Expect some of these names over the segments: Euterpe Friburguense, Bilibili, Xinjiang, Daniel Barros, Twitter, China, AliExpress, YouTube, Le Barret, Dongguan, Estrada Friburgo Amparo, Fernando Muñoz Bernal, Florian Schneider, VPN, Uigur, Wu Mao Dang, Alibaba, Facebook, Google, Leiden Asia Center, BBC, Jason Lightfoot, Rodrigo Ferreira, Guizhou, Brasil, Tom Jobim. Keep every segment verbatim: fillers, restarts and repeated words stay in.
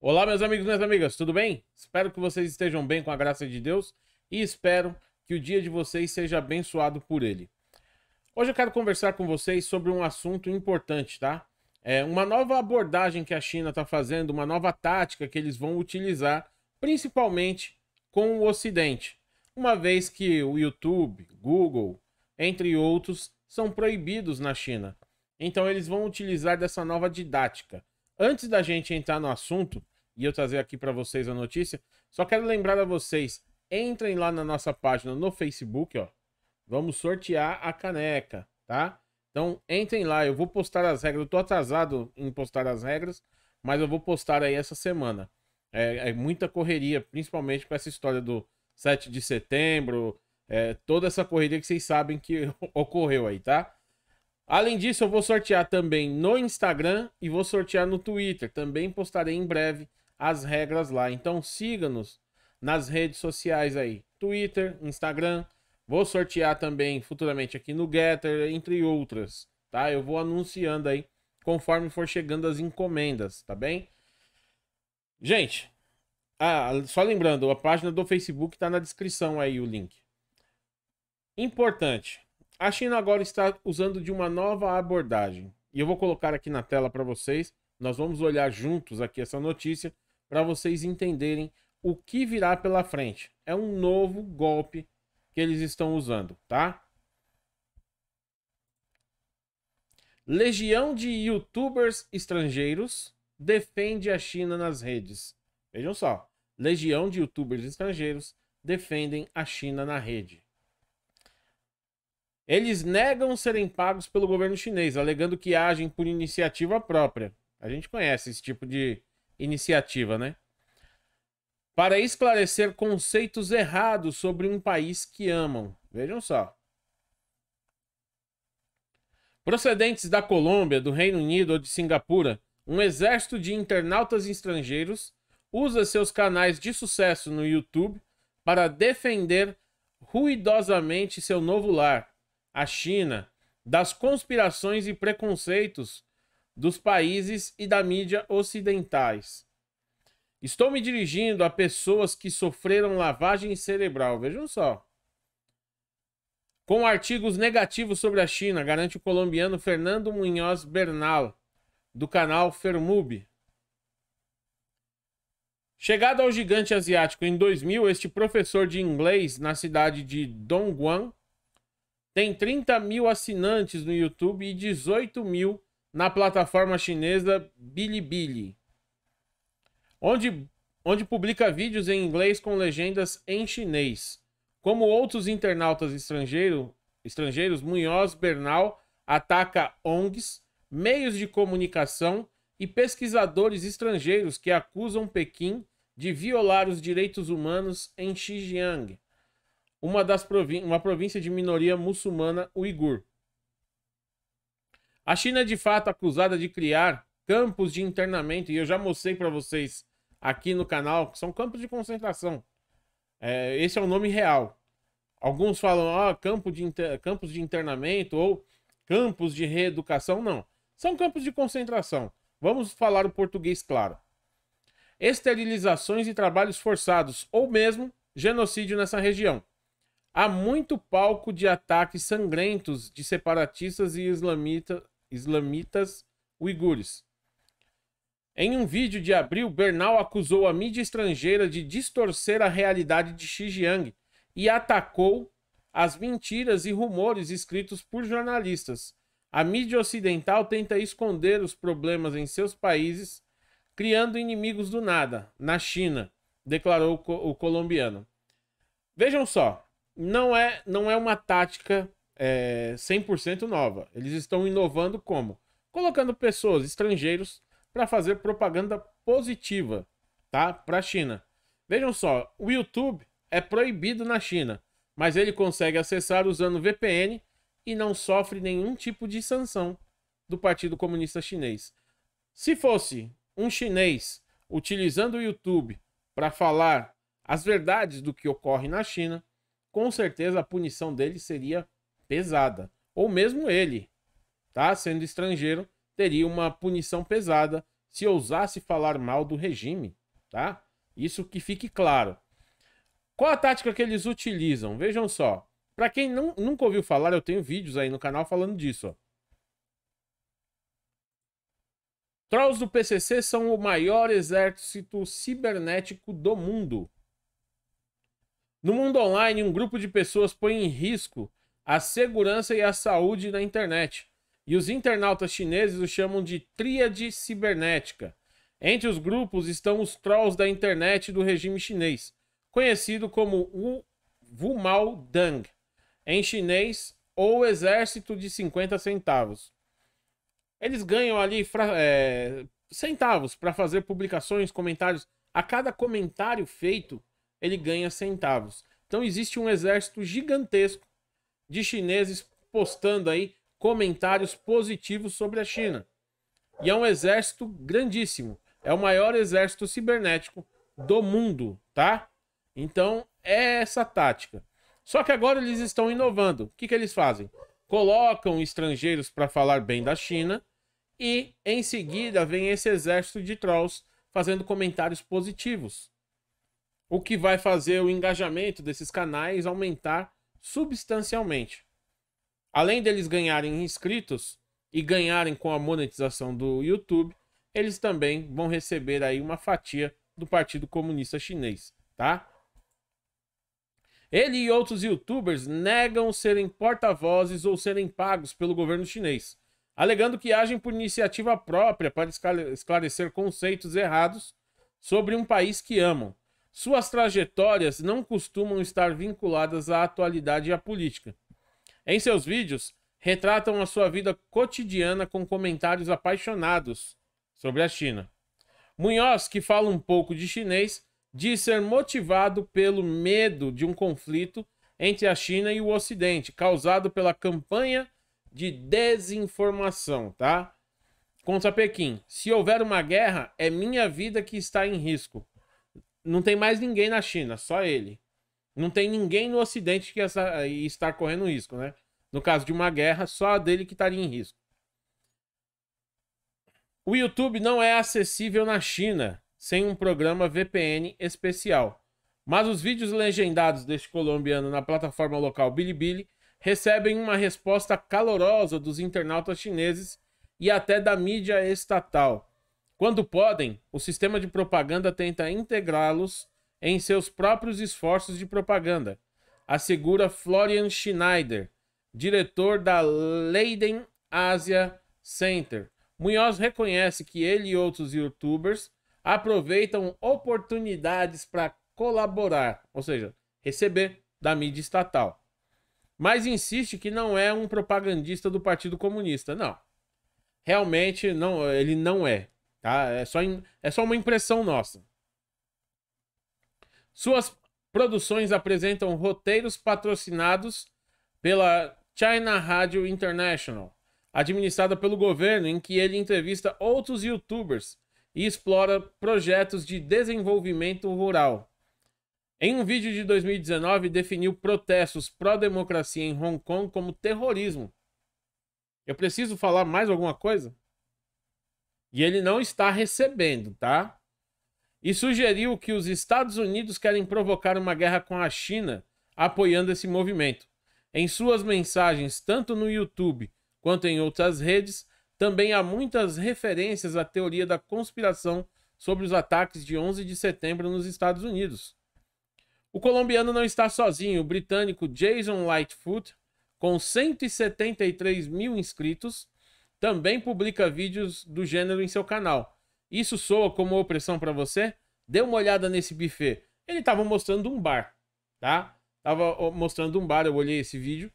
Olá, meus amigos e minhas amigas, tudo bem? Espero que vocês estejam bem com a graça de Deus e espero que o dia de vocês seja abençoado por Ele. Hoje eu quero conversar com vocês sobre um assunto importante, tá? É uma nova abordagem que a China está fazendo, uma nova tática que eles vão utilizar, principalmente com o Ocidente, uma vez que o YouTube, Google, entre outros, são proibidos na China. Então eles vão utilizar dessa nova didática. Antes da gente entrar no assunto e eu trazer aqui para vocês a notícia, só quero lembrar a vocês, entrem lá na nossa página no Facebook, ó. Vamos sortear a caneca, tá? Então entrem lá, eu vou postar as regras, eu tô atrasado em postar as regras, mas eu vou postar aí essa semana. É, é muita correria, principalmente com essa história do sete de setembro, é, toda essa correria que vocês sabem que ocorreu aí, tá? Além disso, eu vou sortear também no Instagram e vou sortear no Twitter. Também postarei em breve as regras lá. Então siga-nos nas redes sociais aí, Twitter, Instagram. Vou sortear também futuramente aqui no Gettr, entre outras, tá? Eu vou anunciando aí conforme for chegando as encomendas, tá bem? Gente, ah, só lembrando, a página do Facebook tá na descrição aí o link. Importante. A China agora está usando de uma nova abordagem. E eu vou colocar aqui na tela para vocês. Nós vamos olhar juntos aqui essa notícia para vocês entenderem o que virá pela frente. É um novo golpe que eles estão usando, tá? Legião de youtubers estrangeiros defende a China nas redes. Vejam só. Legião de youtubers estrangeiros defendem a China na rede. Eles negam serem pagos pelo governo chinês, alegando que agem por iniciativa própria. A gente conhece esse tipo de iniciativa, né? Para esclarecer conceitos errados sobre um país que amam. Vejam só. Procedentes da Colômbia, do Reino Unido ou de Singapura, um exército de internautas estrangeiros usa seus canais de sucesso no YouTube para defender ruidosamente seu novo lar, a China, das conspirações e preconceitos dos países e da mídia ocidentais. Estou me dirigindo a pessoas que sofreram lavagem cerebral. Vejam só. Com artigos negativos sobre a China, garante o colombiano Fernando Muñoz Bernal, do canal Fermub. Chegado ao gigante asiático em dois mil, este professor de inglês na cidade de Dongguan tem trinta mil assinantes no YouTube e dezoito mil na plataforma chinesa Bilibili, onde, onde publica vídeos em inglês com legendas em chinês. Como outros internautas estrangeiro, estrangeiros, Muñoz Bernal ataca O N Gs, meios de comunicação e pesquisadores estrangeiros que acusam Pequim de violar os direitos humanos em Xinjiang, uma das provin- uma província de minoria muçulmana Uigur. A China é de fato acusada de criar campos de internamento, e eu já mostrei para vocês aqui no canal, que são campos de concentração. É, esse é o nome real. Alguns falam, ó, campo de inter- campos de internamento ou campos de reeducação. Não, são campos de concentração. Vamos falar o português claro. Esterilizações e trabalhos forçados, ou mesmo genocídio nessa região. Há muito palco de ataques sangrentos de separatistas e islamita, islamitas uigures. Em um vídeo de abril, Bernal acusou a mídia estrangeira de distorcer a realidade de Xinjiang e atacou as mentiras e rumores escritos por jornalistas. A mídia ocidental tenta esconder os problemas em seus países, criando inimigos do nada, na China, declarou o colombiano. Vejam só. Não é, não é uma tática é, cem por cento nova. Eles estão inovando como? Colocando pessoas, estrangeiros, para fazer propaganda positiva, tá? Para a China. Vejam só, o YouTube é proibido na China, mas ele consegue acessar usando V P N e não sofre nenhum tipo de sanção do Partido Comunista Chinês. Se fosse um chinês utilizando o YouTube para falar as verdades do que ocorre na China, com certeza a punição dele seria pesada. Ou mesmo ele, tá? Sendo estrangeiro, teria uma punição pesada se ousasse falar mal do regime, tá? Isso que fique claro. Qual a tática que eles utilizam? Vejam só. Para quem não, nunca ouviu falar, eu tenho vídeos aí no canal falando disso, ó. Trolls do P C C são o maior exército cibernético do mundo. No mundo online, um grupo de pessoas põe em risco a segurança e a saúde na internet. E os internautas chineses o chamam de tríade cibernética. Entre os grupos estão os trolls da internet do regime chinês, conhecido como Wu Mao Dang, em chinês, ou Exército de cinquenta centavos. Eles ganham ali é, centavos para fazer publicações, comentários. A cada comentário feito, ele ganha centavos. Então existe um exército gigantesco de chineses postando aí comentários positivos sobre a China. E é um exército grandíssimo. É o maior exército cibernético do mundo, tá? Então é essa tática. Só que agora eles estão inovando. O que, que eles fazem? Colocam estrangeiros para falar bem da China. E, em seguida, vem esse exército de trolls fazendo comentários positivos. O que vai fazer o engajamento desses canais aumentar substancialmente. Além deles ganharem inscritos e ganharem com a monetização do YouTube, eles também vão receber aí uma fatia do Partido Comunista Chinês, tá? Ele e outros youtubers negam serem porta-vozes ou serem pagos pelo governo chinês, alegando que agem por iniciativa própria para esclarecer conceitos errados sobre um país que amam. Suas trajetórias não costumam estar vinculadas à atualidade e à política. Em seus vídeos, retratam a sua vida cotidiana com comentários apaixonados sobre a China. Muñoz, que fala um pouco de chinês, diz ser motivado pelo medo de um conflito entre a China e o Ocidente, causado pela campanha de desinformação, tá? Contra Pequim. Se houver uma guerra, é minha vida que está em risco. Não tem mais ninguém na China, só ele. Não tem ninguém no Ocidente que está correndo risco, né? No caso de uma guerra, só a dele que estaria em risco. O YouTube não é acessível na China sem um programa V P N especial. Mas os vídeos legendados deste colombiano na plataforma local Bilibili recebem uma resposta calorosa dos internautas chineses e até da mídia estatal. Quando podem, o sistema de propaganda tenta integrá-los em seus próprios esforços de propaganda, assegura Florian Schneider, diretor da Leiden Asia Center. Muñoz reconhece que ele e outros youtubers aproveitam oportunidades para colaborar, ou seja, receber da mídia estatal. Mas insiste que não é um propagandista do Partido Comunista, não. Realmente, não, ele não é, tá? É só, é só uma impressão nossa. Suas produções apresentam roteiros patrocinados pela China Radio International, administrada pelo governo, em que ele entrevista outros youtubers e explora projetos de desenvolvimento rural. Em um vídeo de dois mil e dezenove, definiu protestos pró-democracia em Hong Kong como terrorismo. Eu preciso falar mais alguma coisa? E ele não está recebendo, tá? E sugeriu que os Estados Unidos querem provocar uma guerra com a China, apoiando esse movimento. Em suas mensagens, tanto no YouTube quanto em outras redes, também há muitas referências à teoria da conspiração sobre os ataques de onze de setembro nos Estados Unidos. O colombiano não está sozinho. O britânico Jason Lightfoot, com cento e setenta e três mil inscritos, também publica vídeos do gênero em seu canal. Isso soa como opressão para você? Dê uma olhada nesse buffet. Ele estava mostrando um bar, tá? Tava mostrando um bar, eu olhei esse vídeo,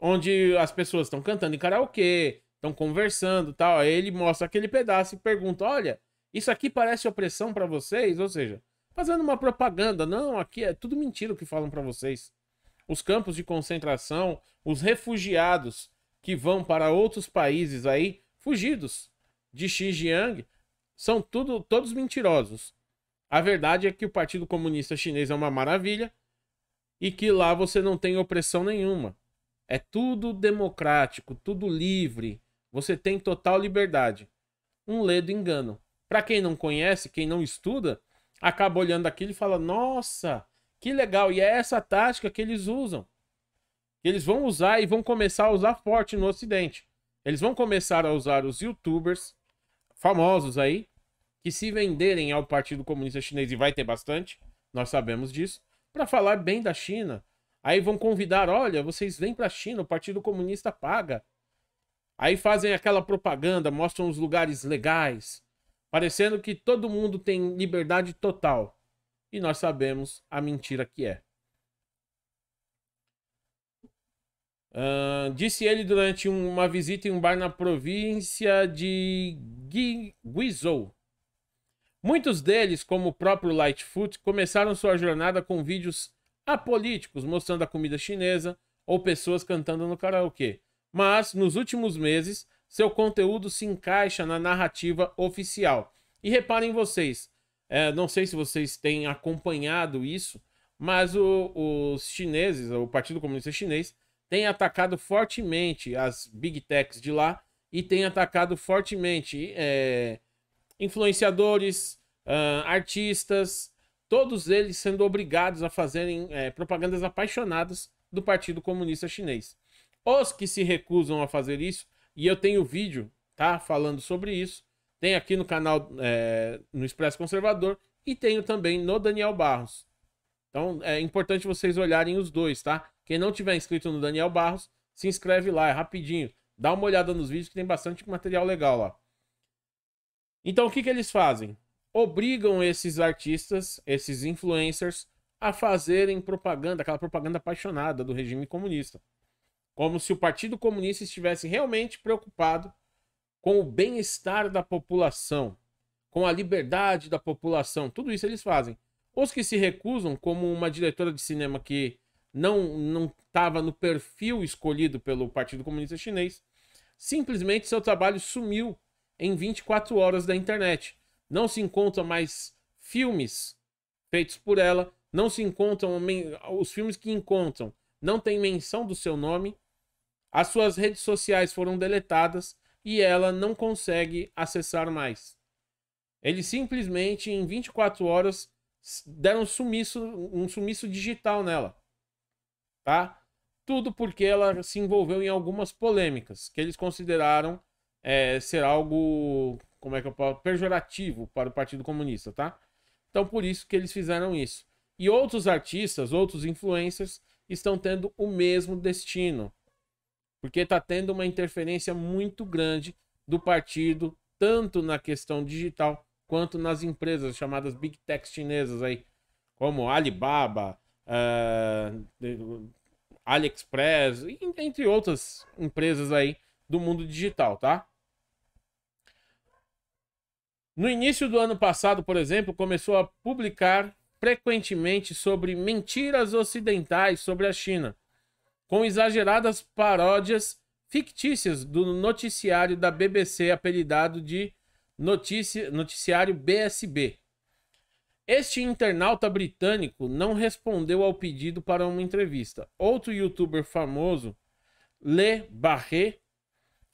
onde as pessoas estão cantando em karaokê, estão conversando e tal. Aí ele mostra aquele pedaço e pergunta, olha, isso aqui parece opressão para vocês? Ou seja, fazendo uma propaganda. Não, aqui é tudo mentira o que falam para vocês. Os campos de concentração, os refugiados que vão para outros países aí, fugidos de Xinjiang, são tudo, todos mentirosos. A verdade é que o Partido Comunista Chinês é uma maravilha e que lá você não tem opressão nenhuma. É tudo democrático, tudo livre. Você tem total liberdade. Um ledo engano. Para quem não conhece, quem não estuda, acaba olhando aquilo e fala, nossa, que legal. E é essa tática que eles usam. Eles vão usar e vão começar a usar forte no Ocidente. Eles vão começar a usar os youtubers famosos aí, que se venderem ao Partido Comunista Chinês, e vai ter bastante, nós sabemos disso, para falar bem da China. Aí vão convidar, olha, vocês vêm para a China, o Partido Comunista paga. Aí fazem aquela propaganda, mostram os lugares legais, parecendo que todo mundo tem liberdade total. E nós sabemos a mentira que é. Uh, disse ele durante uma visita em um bar na província de Guizhou. Muitos deles, como o próprio Lightfoot, começaram sua jornada com vídeos apolíticos, mostrando a comida chinesa ou pessoas cantando no karaokê. Mas, nos últimos meses, seu conteúdo se encaixa na narrativa oficial. E reparem vocês, é, não sei se vocês têm acompanhado isso, mas o, os chineses, o Partido Comunista Chinês, tem atacado fortemente as big techs de lá e tem atacado fortemente é, influenciadores, uh, artistas, todos eles sendo obrigados a fazerem é, propagandas apaixonadas do Partido Comunista Chinês. Os que se recusam a fazer isso, e eu tenho vídeo tá, falando sobre isso, tem aqui no canal é, no Expresso Conservador e tenho também no Daniel Barros. Então é importante vocês olharem os dois, tá? Quem não tiver inscrito no Daniel Barros, se inscreve lá, é rapidinho. Dá uma olhada nos vídeos que tem bastante material legal lá. Então o que, que eles fazem? Obrigam esses artistas, esses influencers, a fazerem propaganda, aquela propaganda apaixonada do regime comunista. Como se o Partido Comunista estivesse realmente preocupado com o bem-estar da população, com a liberdade da população. Tudo isso eles fazem. Os que se recusam, como uma diretora de cinema que não não estava no perfil escolhido pelo Partido Comunista Chinês, simplesmente seu trabalho sumiu em vinte e quatro horas da internet. Não se encontram mais filmes feitos por ela, não se encontram os filmes que encontram, não tem menção do seu nome, as suas redes sociais foram deletadas e ela não consegue acessar mais. Eles simplesmente, em vinte e quatro horas, deram um sumiço, um sumiço digital nela. Tá? Tudo porque ela se envolveu em algumas polêmicas que eles consideraram é, ser algo, como é que eu falo, pejorativo para o Partido Comunista, tá? Então por isso que eles fizeram isso. E outros artistas, outros influencers estão tendo o mesmo destino, porque está tendo uma interferência muito grande do partido, tanto na questão digital quanto nas empresas chamadas Big Tech chinesas aí, como Alibaba, Uh, AliExpress, entre outras empresas aí do mundo digital, tá? No início do ano passado, por exemplo, começou a publicar frequentemente sobre mentiras ocidentais sobre a China, com exageradas paródias fictícias do noticiário da B B C, apelidado de notici- noticiário B S B. Este internauta britânico não respondeu ao pedido para uma entrevista. Outro youtuber famoso, Le Barret,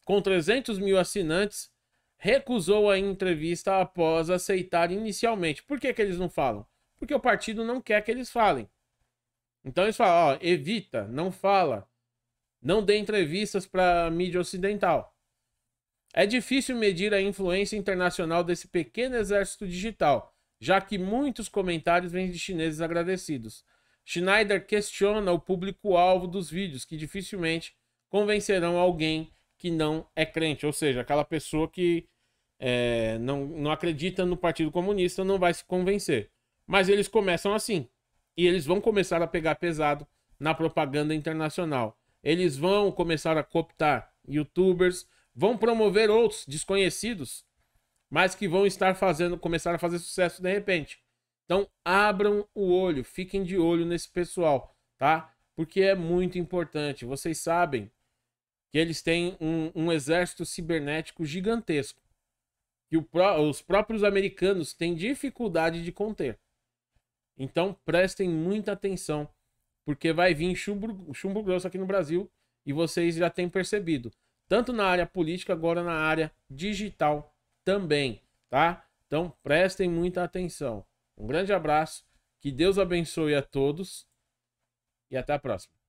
com trezentos mil assinantes, recusou a entrevista após aceitar inicialmente. Por que que eles não falam? Porque o partido não quer que eles falem. Então eles falam, ó, evita, não fala, não dê entrevistas para a mídia ocidental. É difícil medir a influência internacional desse pequeno exército digital, já que muitos comentários vêm de chineses agradecidos. Schneider questiona o público-alvo dos vídeos, que dificilmente convencerão alguém que não é crente. Ou seja, aquela pessoa que é, não, não acredita no Partido Comunista não vai se convencer. Mas eles começam assim. E eles vão começar a pegar pesado na propaganda internacional. Eles vão começar a cooptar youtubers, vão promover outros desconhecidos, mas que vão estar fazendo, começar a fazer sucesso de repente. Então, abram o olho, fiquem de olho nesse pessoal, tá? Porque é muito importante. Vocês sabem que eles têm um, um exército cibernético gigantesco, que o, os próprios americanos têm dificuldade de conter. Então, prestem muita atenção, porque vai vir chumbo, chumbo grosso aqui no Brasil E vocês já têm percebido, tanto na área política, agora na área digital também, tá? Então prestem muita atenção. Um grande abraço, que Deus abençoe a todos e até a próxima.